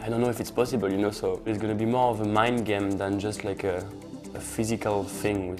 I don't know if it's possible, you know, so it's going to be more of a mind game than just like a physical thing.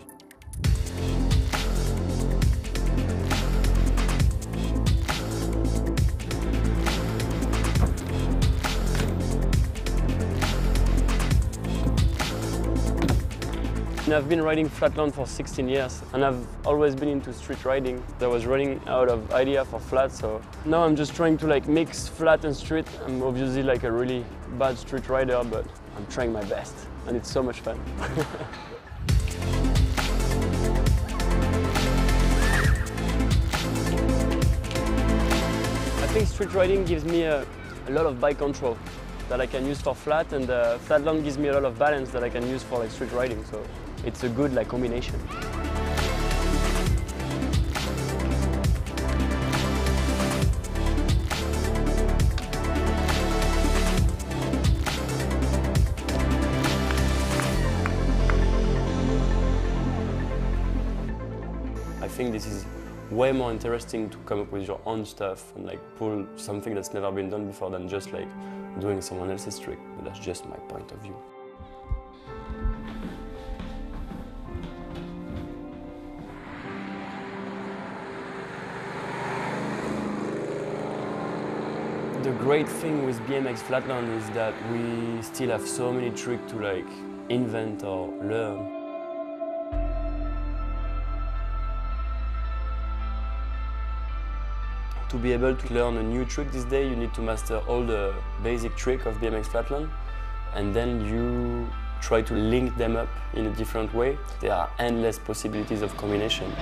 I've been riding flatland for 16 years and I've always been into street riding. I was running out of idea for flat, so now I'm just trying to like mix flat and street. I'm obviously like a really bad street rider, but I'm trying my best and it's so much fun. I think street riding gives me a lot of bike control that I can use for flat, and flatland gives me a lot of balance that I can use for like street riding, so it's a good like combination. I think this is way more interesting to come up with your own stuff and like pull something that's never been done before than just like doing someone else's trick, but that's just my point of view. The great thing with BMX Flatland is that we still have so many tricks to like invent or learn. To be able to learn a new trick this day, you need to master all the basic tricks of BMX Flatland, and then you try to link them up in a different way. There are endless possibilities of combination.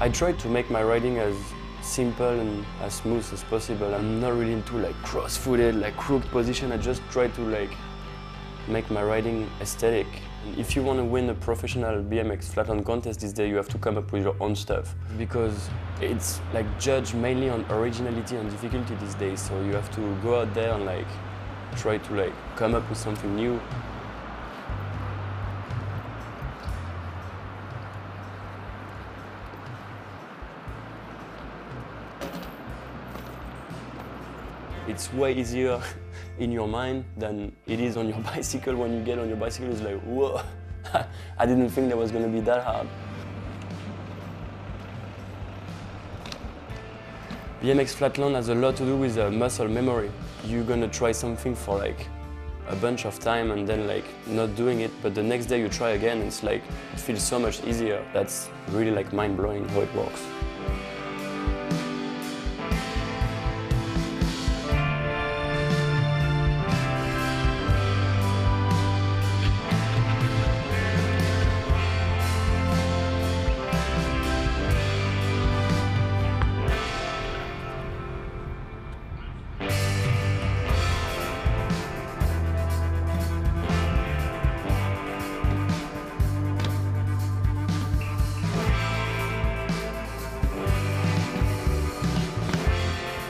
I tried to make my riding as simple and as smooth as possible. I'm not really into like cross-footed, like crooked position. I just try to like make my riding aesthetic. And if you want to win a professional BMX Flatland contest this day, you have to come up with your own stuff, because it's like judged mainly on originality and difficulty these days. So you have to go out there and like try to like come up with something new. It's way easier in your mind than it is on your bicycle. When you get on your bicycle, it's like, whoa, I didn't think that was going to be that hard. BMX Flatland has a lot to do with muscle memory. You're going to try something for like a bunch of time and then like not doing it, but the next day you try again, it's like, it feels so much easier. That's really like mind-blowing how it works.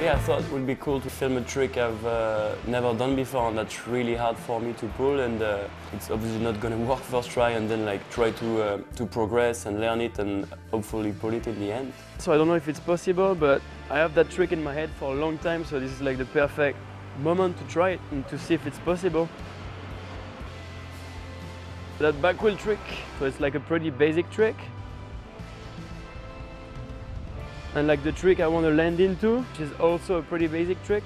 Yeah, I thought it would be cool to film a trick I've never done before, and that's really hard for me to pull, and it's obviously not going to work first try, and then like try to progress and learn it and hopefully pull it in the end. So I don't know if it's possible, but I have that trick in my head for a long time, so this is like the perfect moment to try it and to see if it's possible. That back wheel trick, so it's like a pretty basic trick. And like the trick I want to land into, which is also a pretty basic trick.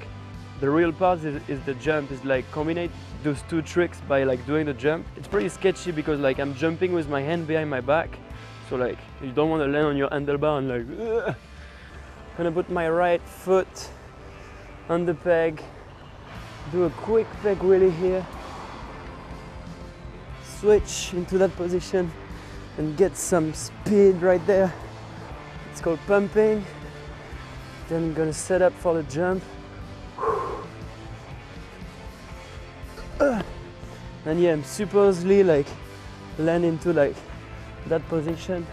The real part is the jump, is like combinate those two tricks by like doing the jump. It's pretty sketchy because like I'm jumping with my hand behind my back. So like you don't want to land on your handlebar and like, ugh. I'm gonna put my right foot on the peg, do a quick peg wheelie here, switch into that position and get some speed right there. It's called pumping. Then I'm gonna set up for the jump. And yeah, I'm supposedly like landing into like that position,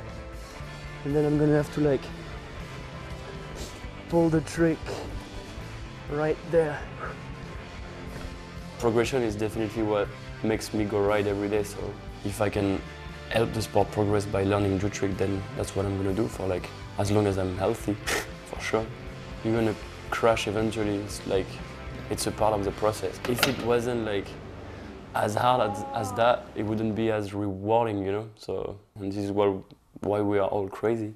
and then I'm gonna have to like pull the trick right there. Progression is definitely what makes me go ride every day, so if I can help the sport progress by learning Jiu-Trick, then that's what I'm gonna do for like as long as I'm healthy, for sure. You're gonna crash eventually, it's like it's a part of the process. If it wasn't like as hard as that, it wouldn't be as rewarding, you know? So, and this is why we are all crazy.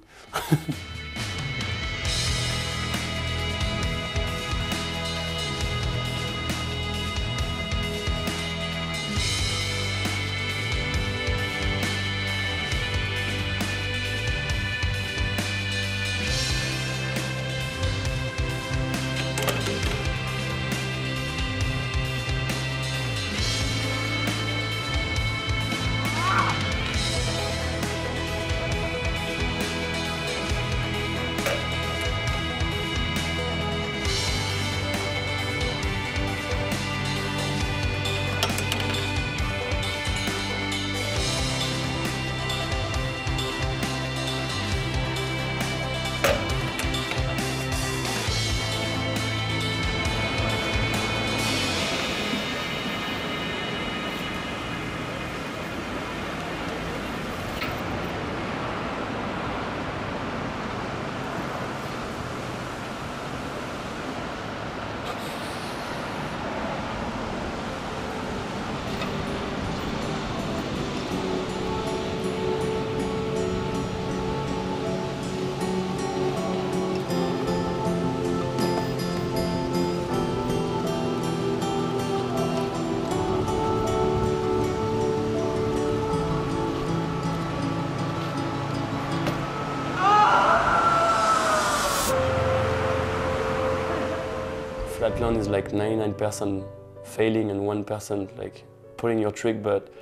Flatland is like 99% failing and 1% like pulling your trick, but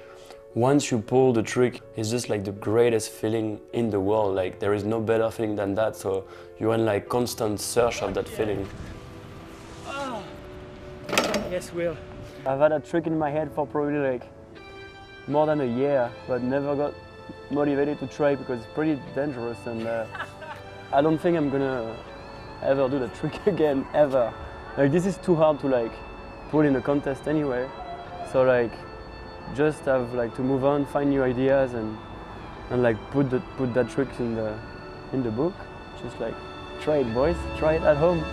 once you pull the trick, it's just like the greatest feeling in the world. Like there is no better feeling than that, so you're in like constant search of that feeling. Oh. Yes, Will. I've had a trick in my head for probably like more than a year, but never got motivated to try because it's pretty dangerous, and I don't think I'm gonna ever do the trick again, ever. Like, this is too hard to like pull in a contest anyway. So like, just have like to move on, find new ideas, and like put that trick in the book. Just like, try it, boys. Try it at home.